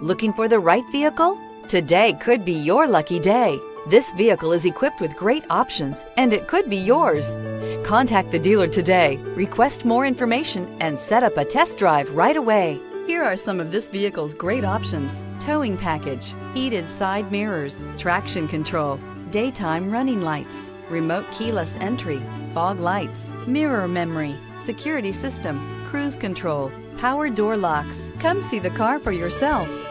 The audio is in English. Looking for the right vehicle? Today could be your lucky day. This vehicle is equipped with great options, and it could be yours. Contact the dealer today, request more information, and set up a test drive right away. Here are some of this vehicle's great options: towing package, heated side mirrors, traction control, daytime running lights, remote keyless entry, fog lights, mirror memory, security system, cruise control, power door locks. Come see the car for yourself.